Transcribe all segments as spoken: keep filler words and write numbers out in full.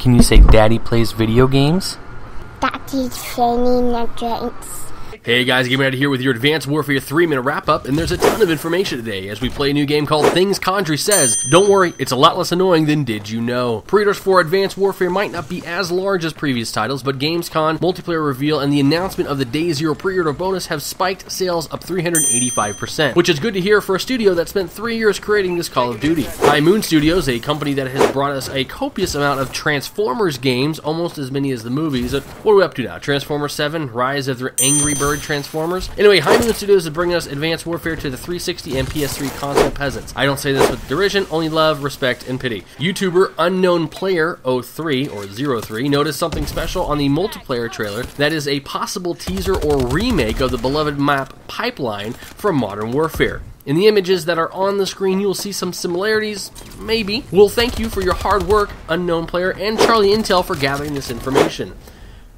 Can you say Daddy plays video games? Daddy's playing the drinks. Hey guys, GamerDad here with your Advanced Warfare three minute wrap-up, and there's a ton of information today as we play a new game called Things Condrey Says. Don't worry, it's a lot less annoying than Did You Know. Pre-orders for Advanced Warfare might not be as large as previous titles, but Gamescom, multiplayer reveal, and the announcement of the Day Zero pre-order bonus have spiked sales up three hundred eighty-five percent, which is good to hear for a studio that spent three years creating this Call of Duty. High Moon Studios, a company that has brought us a copious amount of Transformers games, almost as many as the movies. What are we up to now? Transformers seven, Rise of the Angry Bird Transformers. Anyway, High Moon Studios is bringing us Advanced Warfare to the three sixty and P S three console peasants. I don't say this with derision, only love, respect, and pity. YouTuber UnknownPlayer oh three or zero three noticed something special on the multiplayer trailer that is a possible teaser or remake of the beloved map Pipeline from Modern Warfare. In the images that are on the screen, you will see some similarities, maybe. We'll thank you for your hard work, Unknown Player, and Charlie Intel for gathering this information.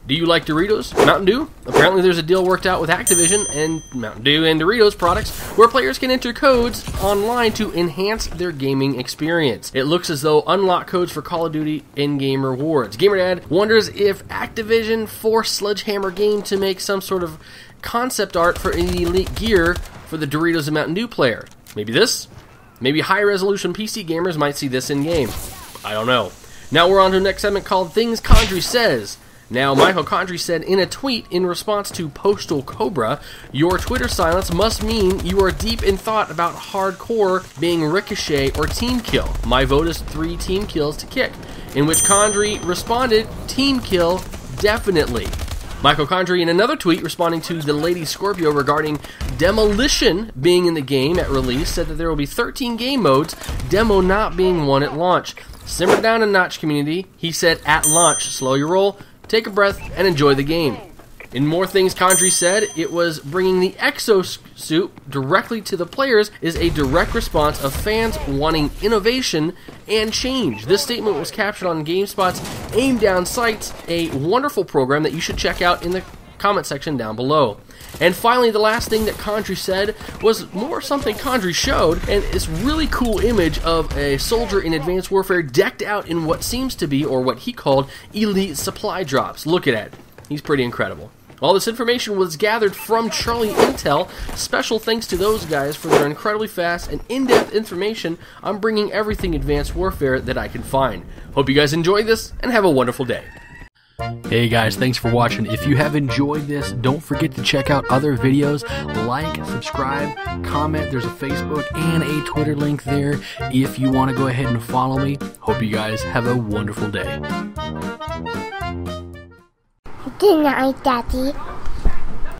Do you like Doritos? Mountain Dew? Apparently there's a deal worked out with Activision and Mountain Dew and Doritos products where players can enter codes online to enhance their gaming experience. It looks as though unlock codes for Call of Duty in-game rewards. GamerDad wonders if Activision forced Sledgehammer Game to make some sort of concept art for the elite gear for the Doritos and Mountain Dew player. Maybe this? Maybe high-resolution P C gamers might see this in-game. I don't know. Now we're on to the next segment called Things Condrey Says. Now, Michael Condrey said in a tweet in response to Postal Cobra, your Twitter silence must mean you are deep in thought about hardcore being Ricochet or Team Kill. My vote is three Team Kills to kick, in which Condrey responded, Team Kill, definitely. Michael Condrey in another tweet responding to The Lady Scorpio regarding Demolition being in the game at release said that there will be thirteen game modes, demo not being one at launch. Simmer down a notch, community. He said at launch, slow your roll, take a breath, and enjoy the game. In more things Condrey said, it was bringing the exosuit directly to the players is a direct response of fans wanting innovation and change. This statement was captured on GameSpot's Aim Down Sights, a wonderful program that you should check out in the comment section down below. And finally, the last thing that Condrey said was more something Condrey showed, and this really cool image of a soldier in Advanced Warfare decked out in what seems to be, or what he called, elite supply drops. Look at that. He's pretty incredible. All this information was gathered from Charlie Intel. Special thanks to those guys for their incredibly fast and in-depth information on bringing everything Advanced Warfare that I can find. Hope you guys enjoy this, and have a wonderful day. Hey guys, thanks for watching. If you have enjoyed this, don't forget to check out other videos. Like, subscribe, comment. There's a Facebook and a Twitter link there if you want to go ahead and follow me. Hope you guys have a wonderful day. Good night, Daddy.